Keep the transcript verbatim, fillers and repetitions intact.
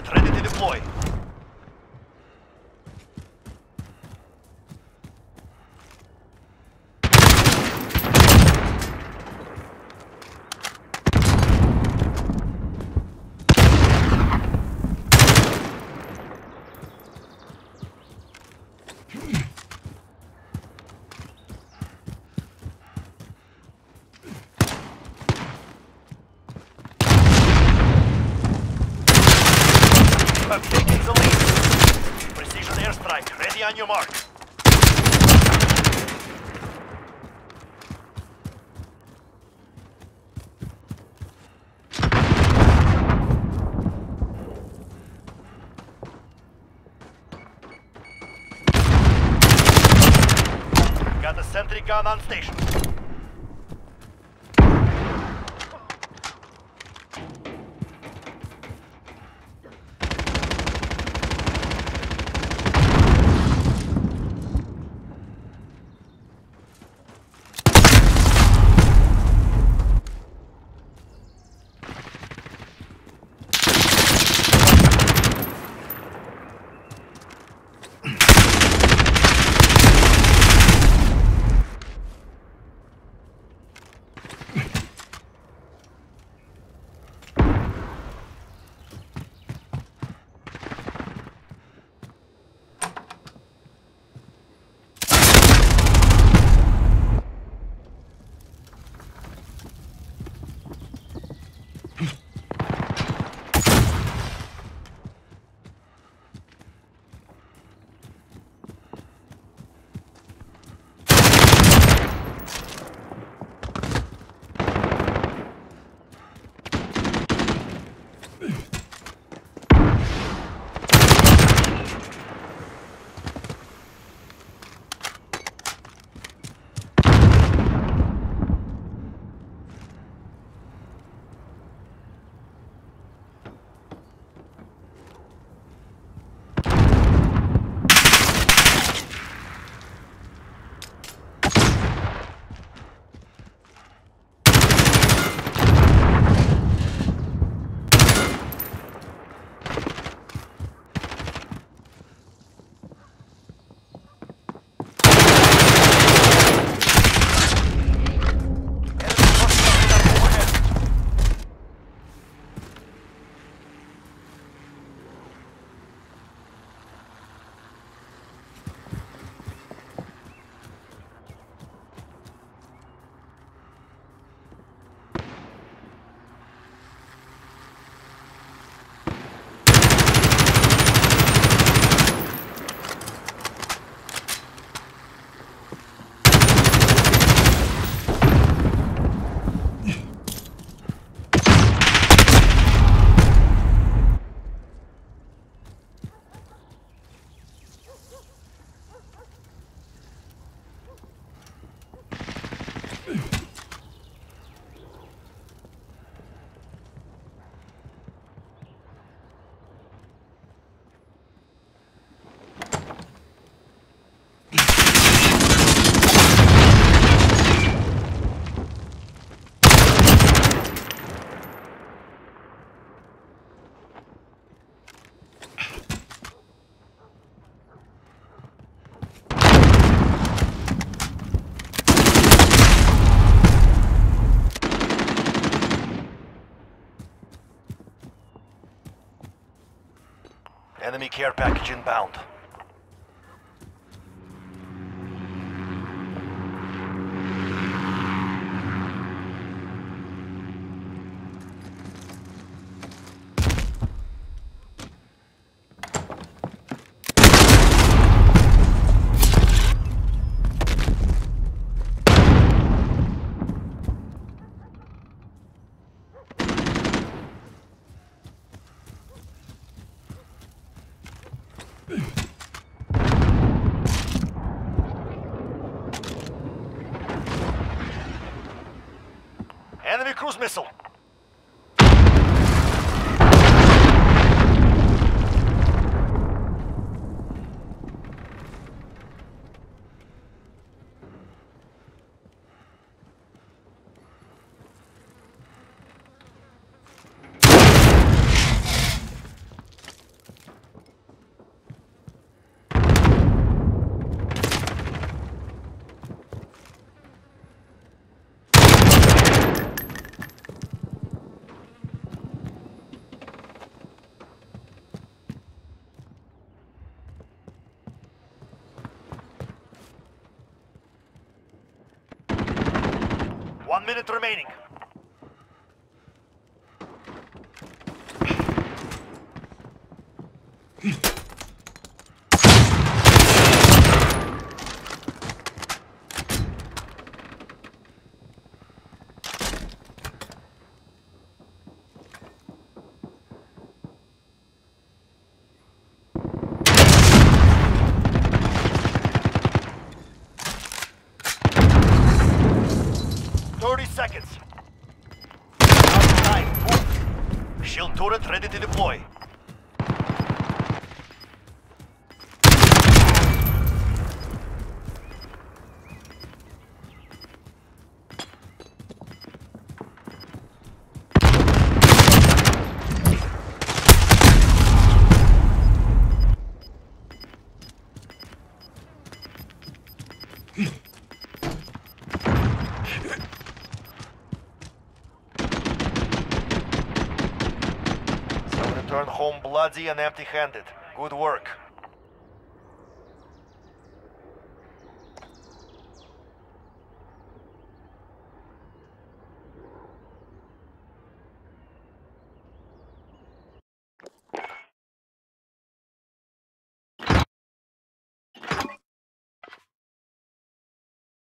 turret ready to deploy. I'm taking the lead. Precision airstrike, ready on your mark. Got a sentry gun on station. Enemy care package inbound. Enemy cruise missile. One minute remaining. thirty seconds. Time. Shield turret ready to deploy. Home bloody and empty-handed. Good work.